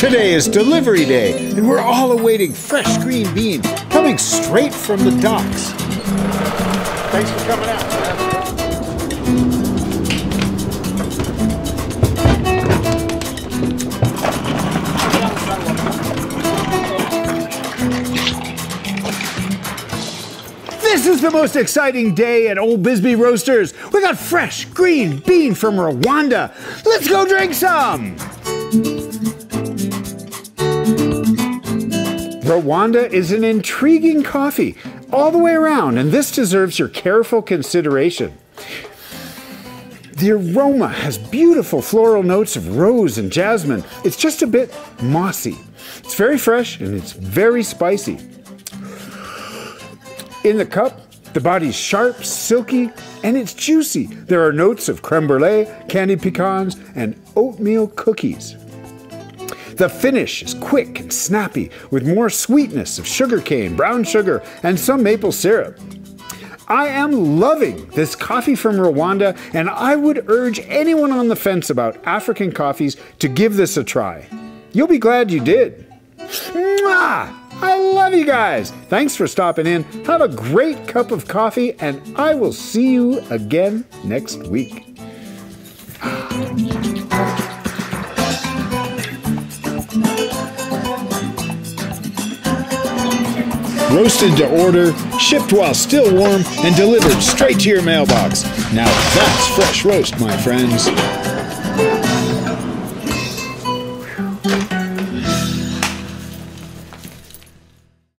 Today is delivery day, and we're all awaiting fresh green beans coming straight from the docks. Thanks for coming out, man. This is the most exciting day at Old Bisbee Roasters. We got fresh green bean from Rwanda. Let's go drink some. Rwanda is an intriguing coffee all the way around, and this deserves your careful consideration. The aroma has beautiful floral notes of rose and jasmine. It's just a bit mossy. It's very fresh and it's very spicy. In the cup, the body's sharp, silky, and it's juicy. There are notes of creme brulee, candied pecans, and oatmeal cookies. The finish is quick and snappy, with more sweetness of sugarcane, brown sugar, and some maple syrup. I am loving this coffee from Rwanda, and I would urge anyone on the fence about African coffees to give this a try. You'll be glad you did. Mwah! I love you guys. Thanks for stopping in. Have a great cup of coffee, and I will see you again next week. Roasted to order, shipped while still warm, and delivered straight to your mailbox. Now that's fresh roast, my friends.